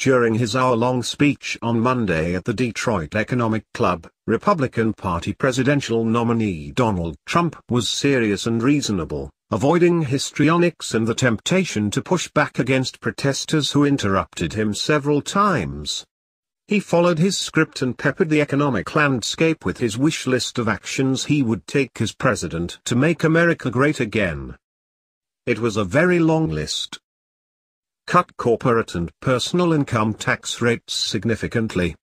During his hour-long speech on Monday at the Detroit Economic Club, Republican Party presidential nominee Donald Trump was serious and reasonable, avoiding histrionics and the temptation to push back against protesters who interrupted him several times. He followed his script and peppered the economic landscape with his wish list of actions he would take as president to make America great again. It was a very long list. Cut corporate and personal income tax rates significantly.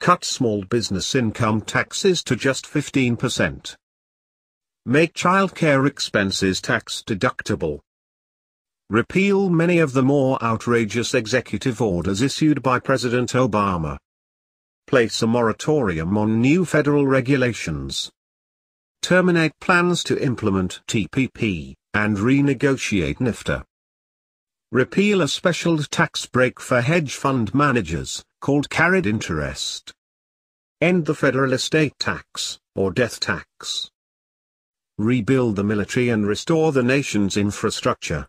Cut small business income taxes to just 15%. Make childcare expenses tax deductible. Repeal many of the more outrageous executive orders issued by President Obama. Place a moratorium on new federal regulations. Terminate plans to implement TPP, and renegotiate NAFTA. Repeal a special tax break for hedge fund managers, called carried interest. End the federal estate tax, or death tax. Rebuild the military and restore the nation's infrastructure.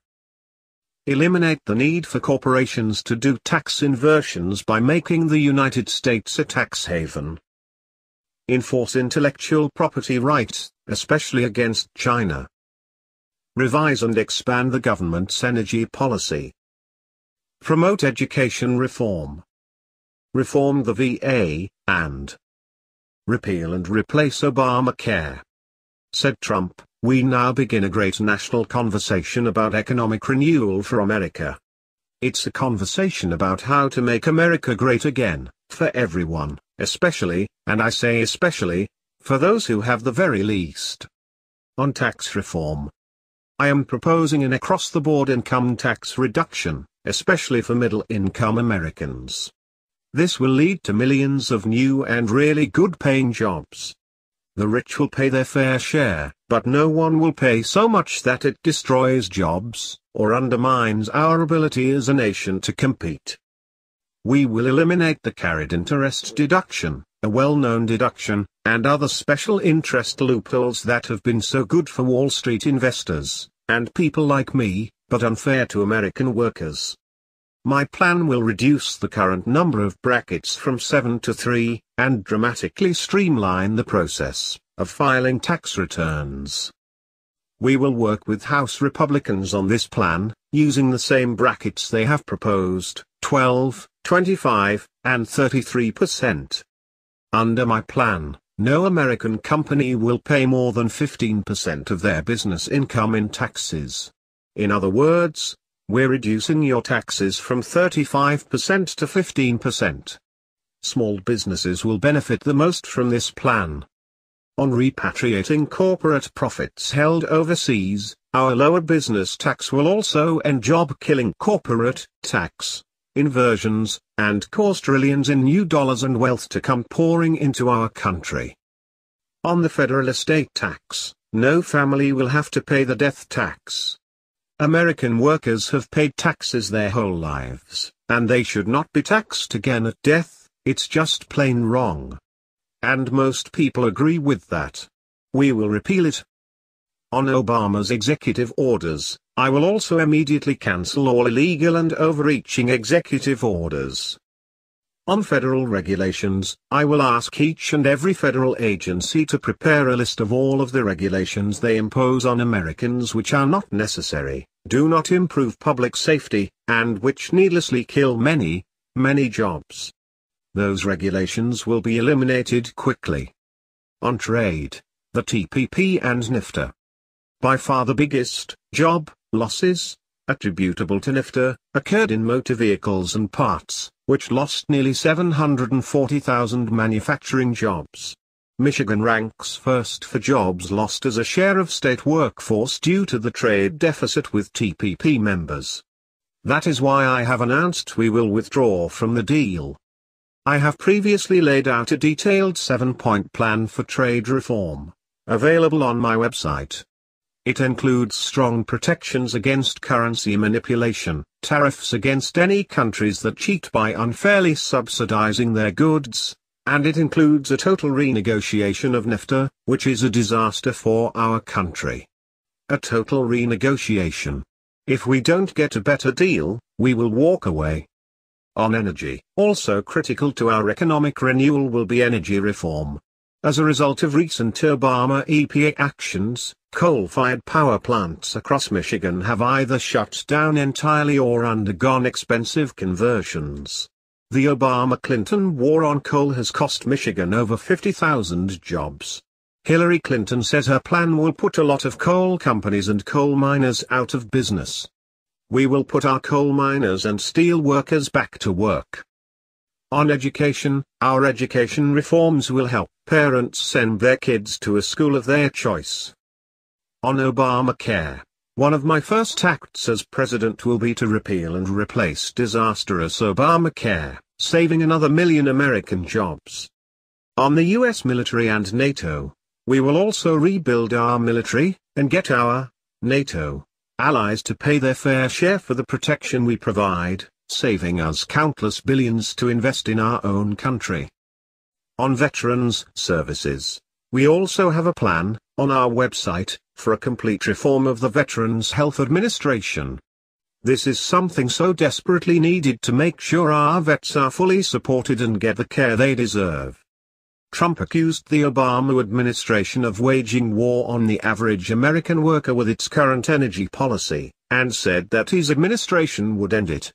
Eliminate the need for corporations to do tax inversions by making the United States a tax haven. Enforce intellectual property rights, especially against China. Revise and expand the government's energy policy. Promote education reform. Reform the VA, and repeal and replace Obamacare. Said Trump, "We now begin a great national conversation about economic renewal for America. It's a conversation about how to make America great again, for everyone, especially, and I say especially, for those who have the very least." On tax reform, I am proposing an across-the-board income tax reduction, especially for middle-income Americans. This will lead to millions of new and really good-paying jobs. The rich will pay their fair share, but no one will pay so much that it destroys jobs, or undermines our ability as a nation to compete. We will eliminate the carried interest deduction, a well-known deduction, and other special interest loopholes that have been so good for Wall Street investors, and people like me, but unfair to American workers. My plan will reduce the current number of brackets from 7 to 3, and dramatically streamline the process of filing tax returns. We will work with House Republicans on this plan, using the same brackets they have proposed, 12, 25, and 33%. Under my plan, no American company will pay more than 15% of their business income in taxes. In other words, we're reducing your taxes from 35% to 15%. Small businesses will benefit the most from this plan. On repatriating corporate profits held overseas, our lower business tax will also end job-killing corporate tax inversions, and cause trillions in new dollars and wealth to come pouring into our country. On the federal estate tax, no family will have to pay the death tax. American workers have paid taxes their whole lives, and they should not be taxed again at death. It's just plain wrong. And most people agree with that. We will repeal it. On Obama's executive orders, I will also immediately cancel all illegal and overreaching executive orders. On federal regulations, I will ask each and every federal agency to prepare a list of all of the regulations they impose on Americans which are not necessary, do not improve public safety, and which needlessly kill many, many jobs. Those regulations will be eliminated quickly. On trade, the TPP and NAFTA. By far the biggest job losses attributable to NAFTA occurred in motor vehicles and parts, which lost nearly 740,000 manufacturing jobs. Michigan ranks first for jobs lost as a share of state workforce due to the trade deficit with TPP members. That is why I have announced we will withdraw from the deal. I have previously laid out a detailed 7-point plan for trade reform, available on my website. It includes strong protections against currency manipulation, tariffs against any countries that cheat by unfairly subsidizing their goods, and it includes a total renegotiation of NAFTA, which is a disaster for our country. A total renegotiation. If we don't get a better deal, we will walk away. on energy. Also critical to our economic renewal will be energy reform. As a result of recent Obama EPA actions, coal-fired power plants across Michigan have either shut down entirely or undergone expensive conversions. The Obama-Clinton war on coal has cost Michigan over 50,000 jobs. Hillary Clinton says her plan will put a lot of coal companies and coal miners out of business. We will put our coal miners and steel workers back to work. On education, our education reforms will help parents send their kids to a school of their choice. On Obamacare, one of my first acts as president will be to repeal and replace disastrous Obamacare, saving another million American jobs. On the US military and NATO, we will also rebuild our military, and get our NATO allies to pay their fair share for the protection we provide, saving us countless billions to invest in our own country. On veterans' services, we also have a plan, on our website, for a complete reform of the Veterans Health Administration. This is something so desperately needed to make sure our vets are fully supported and get the care they deserve. Trump accused the Obama administration of waging war on the average American worker with its current energy policy, and said that his administration would end it.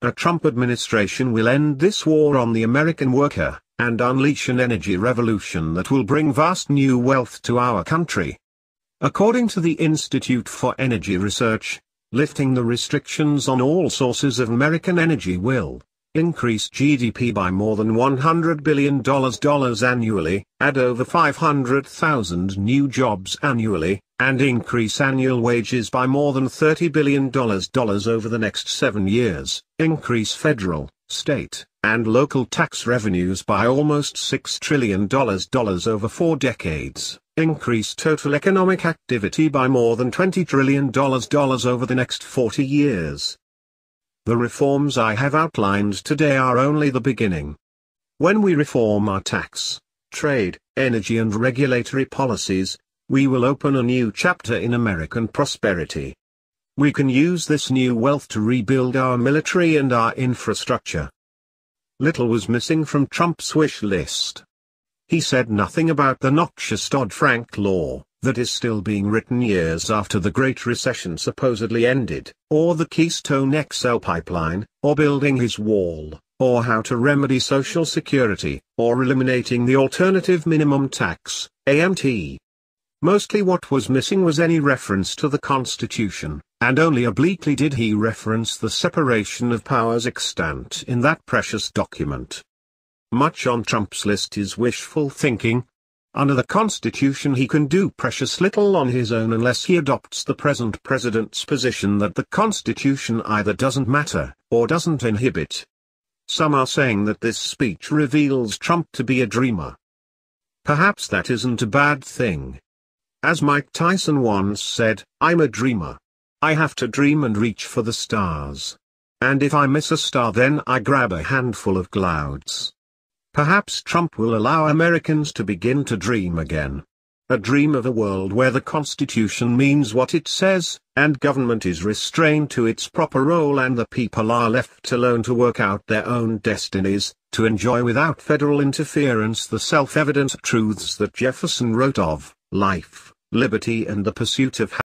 A Trump administration will end this war on the American worker, and unleash an energy revolution that will bring vast new wealth to our country. According to the Institute for Energy Research, lifting the restrictions on all sources of American energy will increase GDP by more than $100 billion annually, add over 500,000 new jobs annually, and increase annual wages by more than $30 billion over the next 7 years, increase federal, state, and local tax revenues by almost $6 trillion over 4 decades. Increase total economic activity by more than $20 trillion over the next 40 years. The reforms I have outlined today are only the beginning. When we reform our tax, trade, energy and regulatory policies, we will open a new chapter in American prosperity. We can use this new wealth to rebuild our military and our infrastructure. Little was missing from Trump's wish list. He said nothing about the noxious Dodd-Frank law, that is still being written years after the Great Recession supposedly ended, or the Keystone XL pipeline, or building his wall, or how to remedy Social Security, or eliminating the Alternative Minimum Tax, AMT. Mostly what was missing was any reference to the Constitution, and only obliquely did he reference the separation of powers extant in that precious document. Much on Trump's list is wishful thinking. Under the Constitution he can do precious little on his own unless he adopts the present president's position that the Constitution either doesn't matter, or doesn't inhibit. Some are saying that this speech reveals Trump to be a dreamer. Perhaps that isn't a bad thing. As Mike Tyson once said, I'm a dreamer. I have to dream and reach for the stars. And if I miss a star then I grab a handful of clouds. Perhaps Trump will allow Americans to begin to dream again. A dream of a world where the Constitution means what it says, and government is restrained to its proper role and the people are left alone to work out their own destinies, to enjoy without federal interference the self-evident truths that Jefferson wrote of, life, liberty and the pursuit of happiness.